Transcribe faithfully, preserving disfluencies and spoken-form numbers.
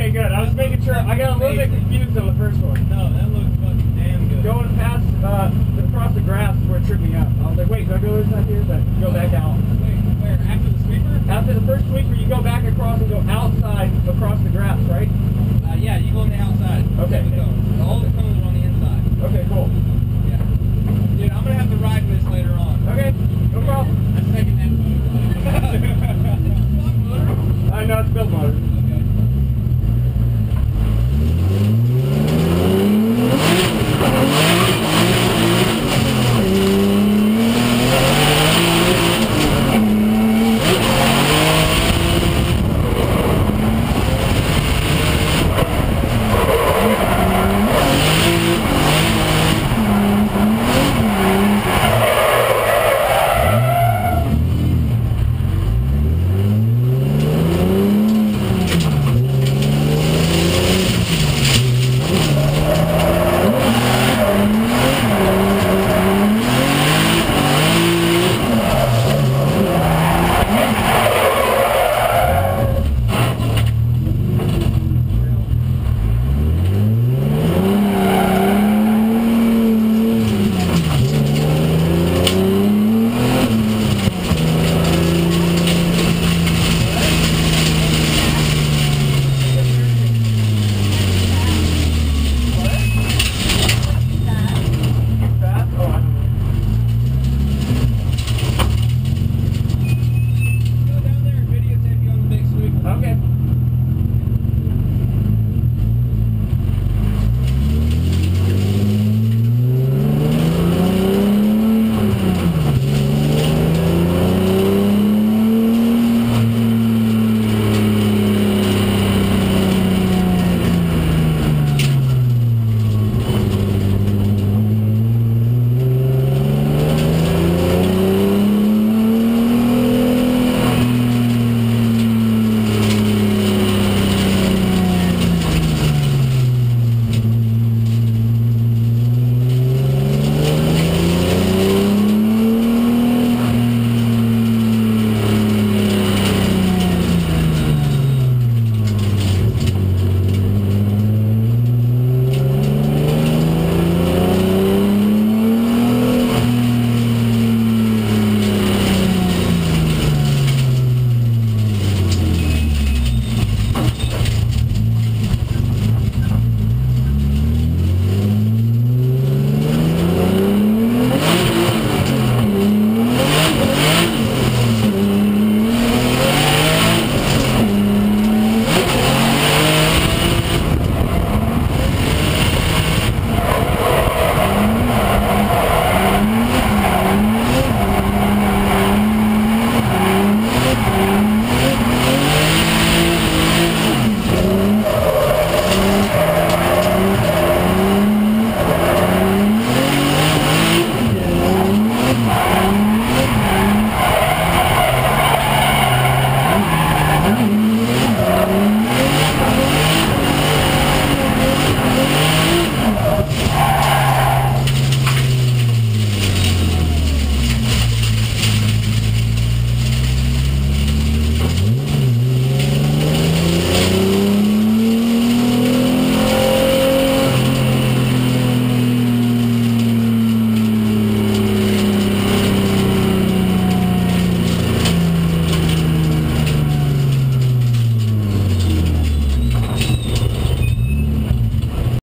Okay, good. I was making sure. I got a little bit confused on the first one. No, that looked fucking damn good. Going past, uh, across the grass is where it tripped me up. I was like, wait, do I go this side here? But go back out. Wait, where? After the sweeper? After the first sweeper, you go back across and go outside across the grass, right? Uh, yeah, you go on the outside. Okay. We go. All the cones are on the inside. Okay, cool. Yeah. Dude, I'm going to have to ride this later on. Okay.